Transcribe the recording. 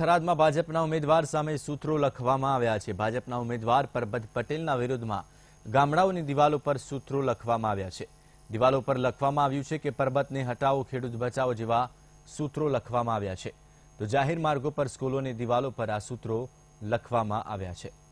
थराद में भाजपा उम्मीदवार सामे सूत्रों लखवामां आव्या छे। भाजपा उम्मीदवार परबत पटेल विरोध में गामडाओनी दीवालो पर सूत्रों लखवामां आव्या छे। दीवालो पर लखवामां आव्युं छे के परबत ने हटाओ खेडूत बचाओ जेवा सूत्रों लखवामां आव्या छे। तो जाहिर मार्गो पर स्कूलों ने दीवालो पर आ सूत्रों लखवामां आव्या छे।